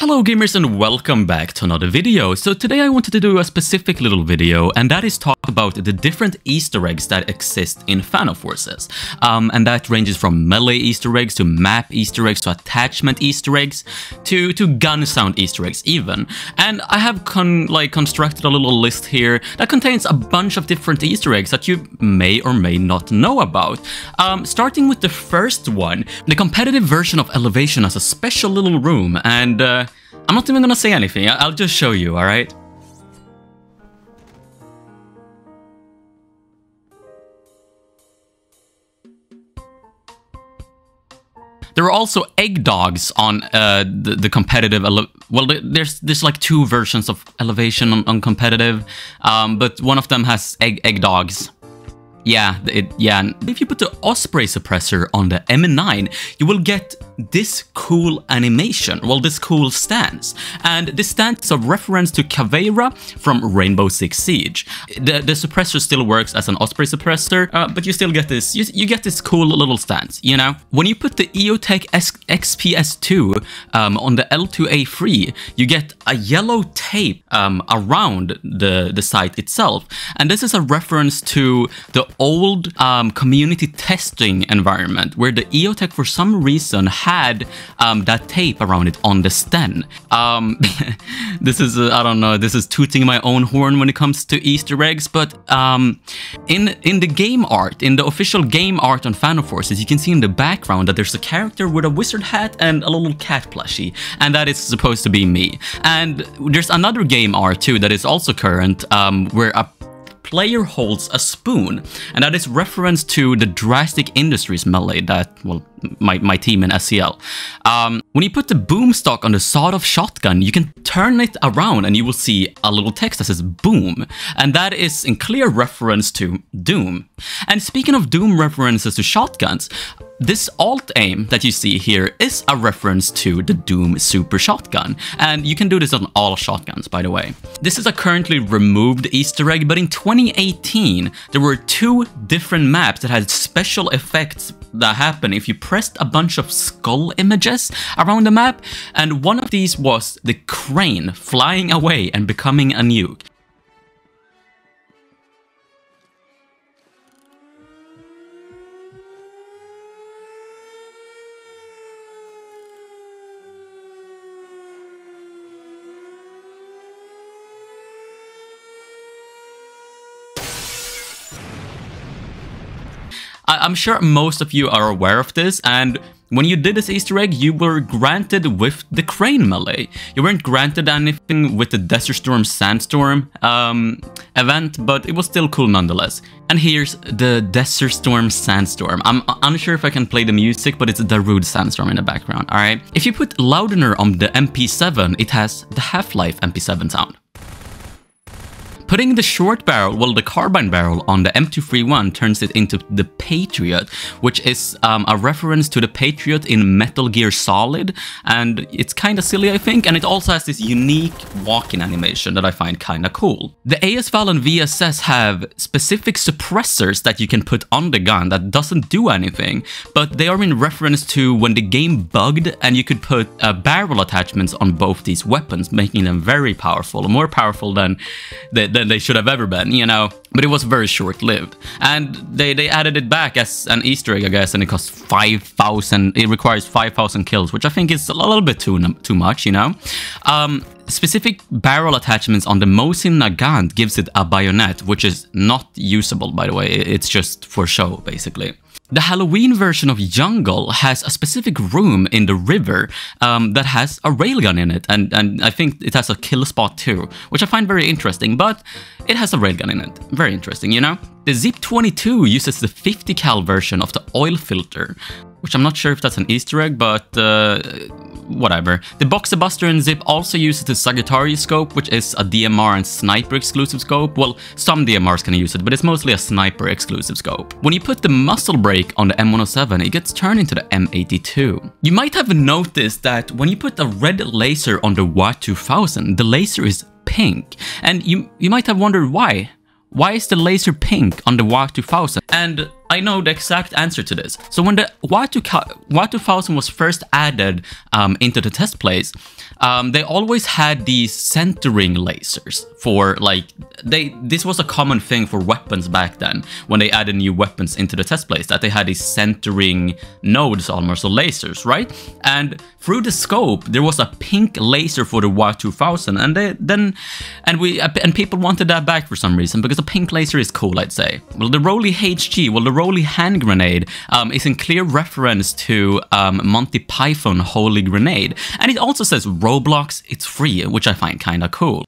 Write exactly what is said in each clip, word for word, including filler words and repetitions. Hello gamers and welcome back to another video. So today I wanted to do a specific little video, and that is talk about the different Easter eggs that exist in Phantom Forces. Um, and that ranges from melee Easter eggs to map Easter eggs to attachment Easter eggs to, to gun sound Easter eggs even. And I have con like constructed a little list here that contains a bunch of different Easter eggs that you may or may not know about. Um, starting with the first one, the competitive version of Elevation has a special little room, and uh, I'm not even gonna say anything, I'll just show you, alright? There are also egg dogs on uh, the, the competitive. Well, there's there's like two versions of Elevation on, on competitive, um, but one of them has egg egg dogs. Yeah, it, yeah. If you put the Osprey suppressor on the M nine, you will get this cool animation, well, this cool stance. And this stance is a reference to Caveira from Rainbow Six Siege. The, the suppressor still works as an Osprey suppressor, uh, but you still get this, you, you get this cool little stance, you know? When you put the EOTech S X P S two um, on the L two A three, you get a yellow tape um, around the, the site itself. And this is a reference to the old um, community testing environment where the EOTech for some reason had um, that tape around it on the Sten. Um, this is, uh, I don't know, this is tooting my own horn when it comes to Easter eggs, but um, in, in the game art, in the official game art on Phantom Forces, you can see in the background that there's a character with a wizard hat and a little cat plushie, and that is supposed to be me. And there's another game art too that is also current um, where a player holds a spoon, and that is reference to the Drastic Industries melee that, well, my, my team in S C L. Um, when you put the boom stock on the sawed-off shotgun, you can turn it around and you will see a little text that says boom, and that is in clear reference to Doom. And speaking of Doom references to shotguns, this alt-aim that you see here is a reference to the Doom Super Shotgun, and you can do this on all shotguns, by the way. This is a currently removed Easter egg, but in twenty eighteen, there were two different maps that had special effects that happen if you pressed a bunch of skull images around the map, and one of these was the crane flying away and becoming a nuke. I'm sure most of you are aware of this, and when you did this Easter egg, you were granted with the crane melee. You weren't granted anything with the Desert Storm Sandstorm um, event, but it was still cool nonetheless. And here's the Desert Storm Sandstorm. I'm unsure if I can play the music, but it's a Darude Sandstorm in the background, alright? If you put Loudner on the M P seven, it has the Half-Life M P seven sound. Putting the short barrel, well, the carbine barrel on the M two thirty-one turns it into the Patriot, which is um, a reference to the Patriot in Metal Gear Solid, and it's kinda silly, I think, and it also has this unique walk-in animation that I find kinda cool. The A S Val and V S S have specific suppressors that you can put on the gun that doesn't do anything, but they are in reference to when the game bugged and you could put uh, barrel attachments on both these weapons, making them very powerful, more powerful than the than they should have ever been, you know, but it was very short-lived. And they, they added it back as an Easter egg, I guess, and it costs five thousand, it requires five thousand kills, which I think is a little bit too, too much, you know? Um, specific barrel attachments on the Mosin Nagant gives it a bayonet, which is not usable, by the way, it's just for show, basically. The Halloween version of Jungle has a specific room in the river um, that has a railgun in it, and, and I think it has a kill spot too, which I find very interesting, but it has a railgun in it. Very interesting, you know? The Zip twenty-two uses the fifty cal version of the oil filter, which I'm not sure if that's an Easter egg, but uh, whatever. The Boxabuster and Zip also uses the Sagittarius scope, which is a D M R and sniper exclusive scope. Well, some D M Rs can use it, but it's mostly a sniper exclusive scope. When you put the muzzle brake on the M one oh seven, it gets turned into the M eighty-two. You might have noticed that when you put a red laser on the W A two thousand, the laser is pink, and you, you might have wondered why. Why is the laser pink on the Y two thousand? And I know the exact answer to this. So when the Y two thousand was first added um, into the test plays, um, they always had these centering lasers for like, they. This was a common thing for weapons back then, when they added new weapons into the test plays, that they had these centering nodes almost, or lasers, right? And through the scope, there was a pink laser for the Y two thousand, and they, then, and we, and people wanted that back for some reason, because a pink laser is cool, I'd say. Well, the Rolly H G, well, the Holy Hand Grenade um, is in clear reference to um, Monty Python Holy Grenade, and it also says Roblox, it's free, which I find kinda cool.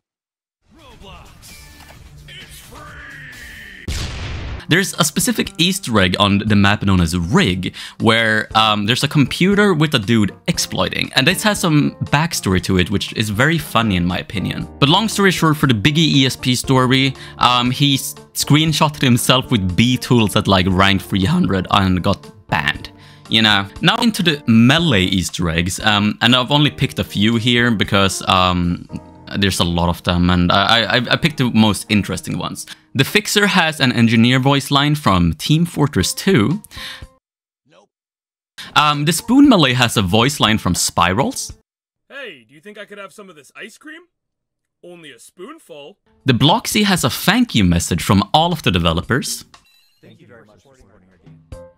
There's a specific Easter egg on the map known as Rig, where um, there's a computer with a dude exploiting, and this has some backstory to it, which is very funny in my opinion. But long story short, for the Biggie E S P story, um, he screenshotted himself with B tools at like rank three hundred and got banned. You know, now into the melee Easter eggs, um, and I've only picked a few here because um, there's a lot of them, and I, I, I picked the most interesting ones. The Fixer has an engineer voice line from Team Fortress two. Nope. Um, the Spoon Melee has a voice line from Spirals. Hey, do you think I could have some of this ice cream? Only a spoonful. The Bloxy has a thank you message from all of the developers. Thank you very much for supporting our game.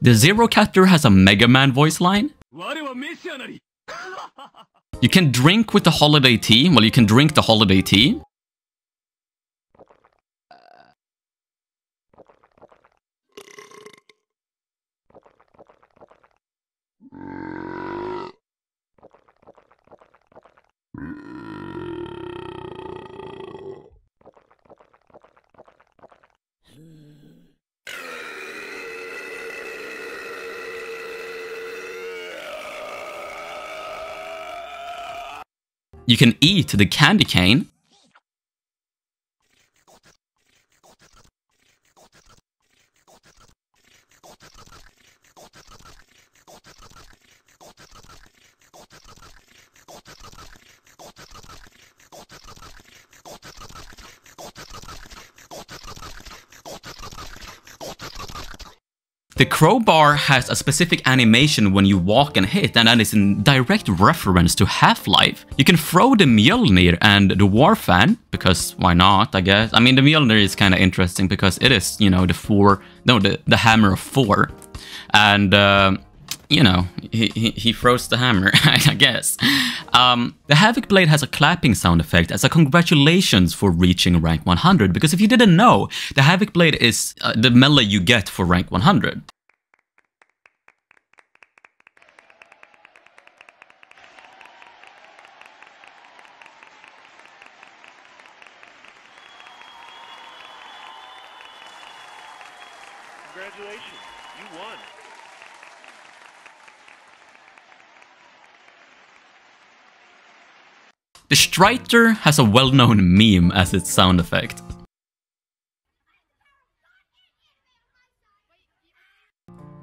The Zero Captor has a Mega Man voice line. You can drink with the holiday tea. Well, you can drink the holiday tea. You can eat the candy cane. The crowbar has a specific animation when you walk and hit, and that is in direct reference to Half-Life. You can throw the Mjolnir and the Warfan, because why not, I guess. I mean, the Mjolnir is kind of interesting because it is, you know, the four, no, the, the hammer of four. And, uh, you know, he, he, he throws the hammer, I guess. Um, the Havoc Blade has a clapping sound effect as a congratulations for reaching rank one hundred, because if you didn't know, the Havoc Blade is uh, the melee you get for rank one hundred. Congratulations, you won. The Strider has a well-known meme as its sound effect.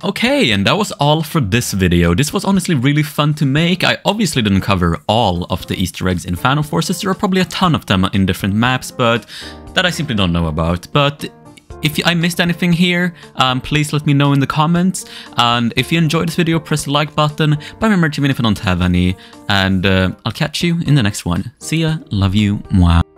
Okay, and that was all for this video. This was honestly really fun to make. I obviously didn't cover all of the Easter eggs in Phantom Forces. There are probably a ton of them in different maps, but that I simply don't know about. But if I missed anything here, um, please let me know in the comments. And if you enjoyed this video, press the like button, buy my merch even if I don't have any. And uh, I'll catch you in the next one. See ya, love you, mwah.